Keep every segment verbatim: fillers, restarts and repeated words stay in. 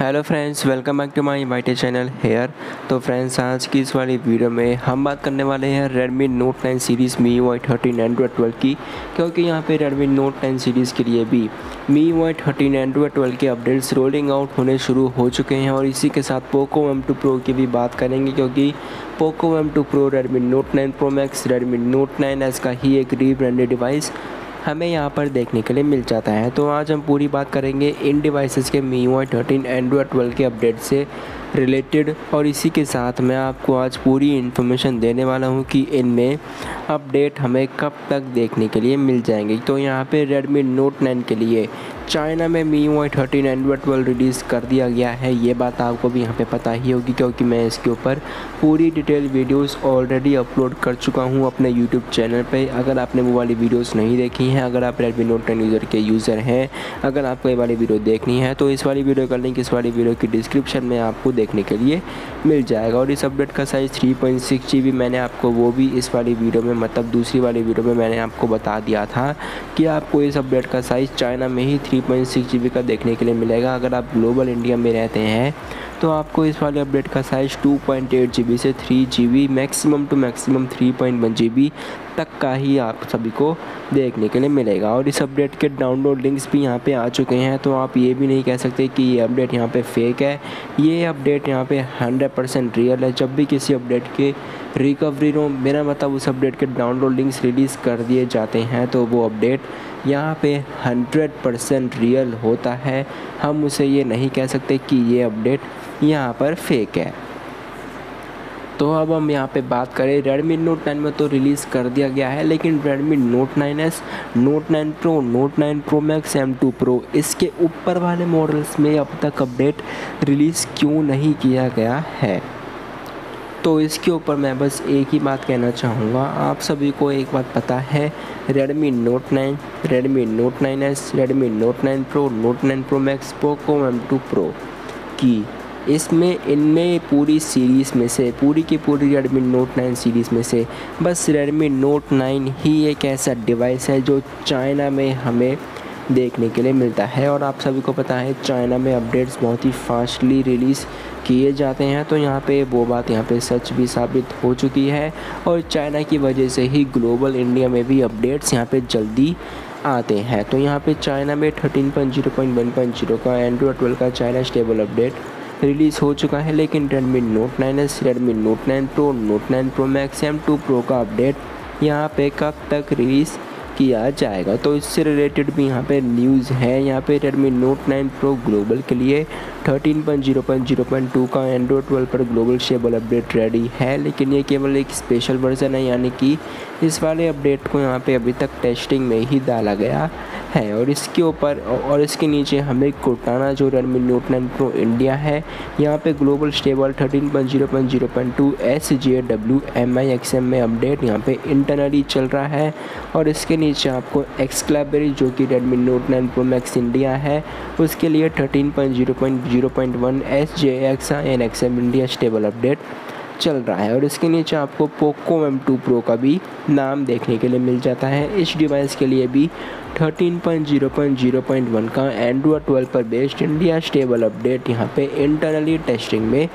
Hello friends, welcome back to my YT channel here. तो friends, आज की इस वाली वीडियो में हम बात करने वाले हैं Redmi Note nine series M I U I thirteen Android twelve की, क्योंकि यहाँ पे Redmi Note नाइन सीरीज़ के लिए भी M I U I thirteen Android twelve के अपडेट्स रोलिंग आउट होने शुरू हो चुके हैं। और इसी के साथ Poco M टू Pro की भी बात करेंगे, क्योंकि Poco M two Pro Redmi Note nine Pro Max, Redmi Note nine S का ही एक रीब्रांडेड डिवाइस हमें यहाँ पर देखने के लिए मिल जाता है। तो आज हम पूरी बात करेंगे इन डिवाइसेस के M I U I thirteen Android twelve के अपडेट से रिलेटेड। और इसी के साथ मैं आपको आज पूरी इन्फॉर्मेशन देने वाला हूँ कि इनमें अपडेट हमें कब तक देखने के लिए मिल जाएंगे। तो यहाँ पे Redmi Note नाइन के लिए चाइना में M I U I thirteen Android twelve release कर दिया गया है। ये बात आपको भी यहाँ पे पता ही होगी, क्योंकि मैं इसके ऊपर पूरी डिटेल वीडियोस ऑलरेडी अपलोड कर चुका हूँ अपने यूट्यूब चैनल पे। अगर आपने वो वाली वीडियोस नहीं देखी हैं, अगर आप Redmi Note नाइन यूज़र के यूज़र हैं, अगर आपको ये वाली वीडियो देखनी है तो इस वाली वीडियो का लिंक इस वाली वीडियो की डिस्क्रिप्शन में आपको देखने के लिए मिल जाएगा। और इस अपडेट का size three point six G B, मैंने आपको वो भी इस वाली वीडियो में, मतलब दूसरी वाली वीडियो में मैंने आपको बता दिया था कि आपको इस अपडेट का साइज़ चाइना में ही three point six G B का देखने के लिए मिलेगा। अगर आप ग्लोबल इंडिया में रहते हैं तो आपको इस वाले अपडेट का size two point eight G B से three G B, maximum to maximum three point one G B तक का ही आप सभी को देखने के लिए मिलेगा। और इस अपडेट के डाउनलोड लिंक्स भी यहाँ पे आ चुके हैं, तो आप ये भी नहीं कह सकते कि ये अपडेट यहाँ पे फेक है। ये अपडेट यहाँ पे हंड्रेड परसेंट रियल है। जब भी किसी अपडेट के रिकवरी रो, मेरा मतलब उस अपडेट के डाउनलोड लिंक्स रिलीज़ कर दिए जाते हैं, तो वो अपडेट यहाँ पे हंड्रेड परसेंट रियल होता है। हम उसे ये नहीं कह सकते कि ये अपडेट यहाँ पर फेक है। तो अब हम यहाँ पे बात करें, Redmi Note नाइन में तो रिलीज़ कर दिया गया है, लेकिन Redmi Note nine S, Note nine Pro, Note nine Pro Max, M two Pro, इसके ऊपर वाले मॉडल्स में अब तक अपडेट रिलीज़ क्यों नहीं किया गया है? तो इसके ऊपर मैं बस एक ही बात कहना चाहूँगा। आप सभी को एक बात पता है, Redmi Note nine, Redmi Note nine S, Redmi Note nine Pro, Note nine Pro Max, Poco M two Pro की इसमें इनमें पूरी सीरीज़ में से, पूरी की पूरी Redmi Note नाइन सीरीज़ में से बस Redmi Note नाइन ही एक ऐसा डिवाइस है जो चाइना में हमें देखने के लिए मिलता है। और आप सभी को पता है चाइना में अपडेट्स बहुत ही फास्टली रिलीज़ किए जाते हैं, तो यहाँ पे वो बात यहाँ पे सच भी साबित हो चुकी है। और चाइना की वजह से ही ग्लोबल इंडिया में भी अपडेट्स यहाँ पे जल्दी आते हैं। तो यहाँ पे चाइना में thirteen point zero point one point zero का एंड्रॉयड ट्वेल्व का चाइना स्टेबल अपडेट रिलीज़ हो चुका है, लेकिन Redmi Note nine S, Redmi Note nine Pro, Note nine Pro Max, M two Pro का अपडेट यहाँ पे कब तक रिलीज़ किया जाएगा? तो इससे रिलेटेड भी यहाँ पे न्यूज़ है। यहाँ पे Redmi Note nine Pro global के लिए thirteen point zero point zero point two का एंड्रॉयड ट्वेल्व पर ग्लोबल स्टेबल अपडेट रेडी है, लेकिन ये केवल एक स्पेशल वर्जन है, यानी कि इस वाले अपडेट को यहाँ पे अभी तक टेस्टिंग में ही डाला गया है। और इसके ऊपर और इसके नीचे हमें Cortana, जो Redmi Note nine Pro India है, यहाँ पे global stable thirteen point zero point zero point two S J W M I X M में अपडेट यहाँ पे इंटरनली चल रहा है। और इसके नीचे आपको Excalibur, जो कि Redmi Note nine Pro Max India है, उसके लिए thirteen point zero point zero point one S J X N X M India stable update चल रहा है। और इसके नीचे आपको Poco M टू Pro का भी नाम देखने के लिए मिल जाता है। इस डिवाइस के लिए भी thirteen point zero point zero point one का एंड्रॉयड ट्वेल्व पर बेस्ड इंडिया स्टेबल अपडेट यहाँ पे इंटरनली टेस्टिंग में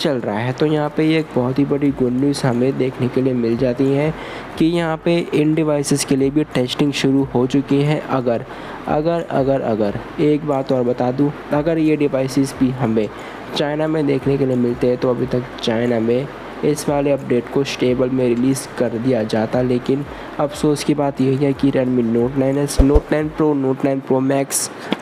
चल रहा है। तो यहाँ पे ये एक बहुत ही बड़ी गुड न्यूज़ हमें देखने के लिए मिल जाती है कि यहाँ पे इन डिवाइसेस के लिए भी टेस्टिंग शुरू हो चुकी है। अगर अगर अगर अगर एक बात और बता दूँ, अगर ये डिवाइसेस भी हमें चाइना में देखने के लिए मिलते हैं, तो अभी तक चाइना में इस वाले अपडेट को स्टेबल में रिलीज़ कर दिया जाता, लेकिन अफसोस की बात यही है कि Redmi Note nine S, Note nine Pro, Note nine Pro Max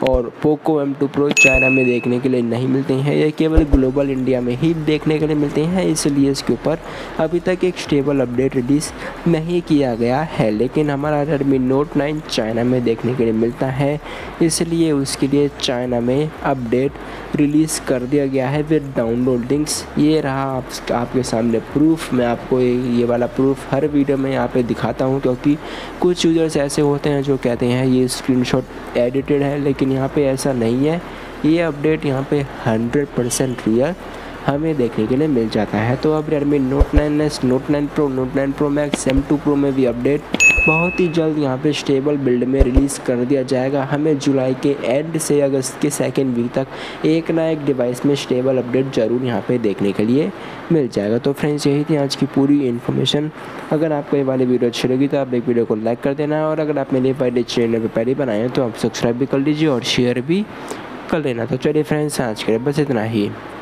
और Poco M two Pro China में देखने के लिए नहीं मिलते हैं। ये केवल ग्लोबल इंडिया में ही देखने के लिए मिलते हैं, इसलिए इसके ऊपर अभी तक एक स्टेबल अपडेट रिलीज़ नहीं किया गया है। लेकिन हमारा Redmi Note नाइन चाइना में देखने के लिए मिलता है, इसलिए उसके लिए चाइना में अपडेट रिलीज़ कर दिया गया है विद डाउनलोड लिंक्स। ये रहा आप, आपके सामने प्रूफ। मैं आपको ये वाला प्रूफ हर वीडियो में यहाँ पर दिखाता हूँ, क्योंकि कुछ यूजर्स ऐसे होते हैं जो कहते हैं ये स्क्रीनशॉट एडिटेड है, लेकिन यहाँ पे ऐसा नहीं है। ये अपडेट यहाँ पे हंड्रेड परसेंट रियल हमें देखने के लिए मिल जाता है। तो अब Redmi Note nine S, Note nine Pro, Note nine Pro Max, M two Pro में भी अपडेट बहुत ही जल्द यहाँ पे स्टेबल बिल्ड में रिलीज़ कर दिया जाएगा। हमें जुलाई के एंड से अगस्त के सेकेंड वीक तक एक ना एक डिवाइस में स्टेबल अपडेट ज़रूर यहाँ पे देखने के लिए मिल जाएगा। तो फ्रेंड्स यही थी आज की पूरी इन्फॉर्मेशन। अगर आपको ये वाली वीडियो अच्छी लगी तो आप एक वीडियो को लाइक कर देना, और अगर आप मेरे पहले चैनल पर पहले बनाए हैं तो आप सब्सक्राइब भी कर लीजिए और शेयर भी कर लेना। तो चलिए फ्रेंड्स आज के लिए बस इतना ही।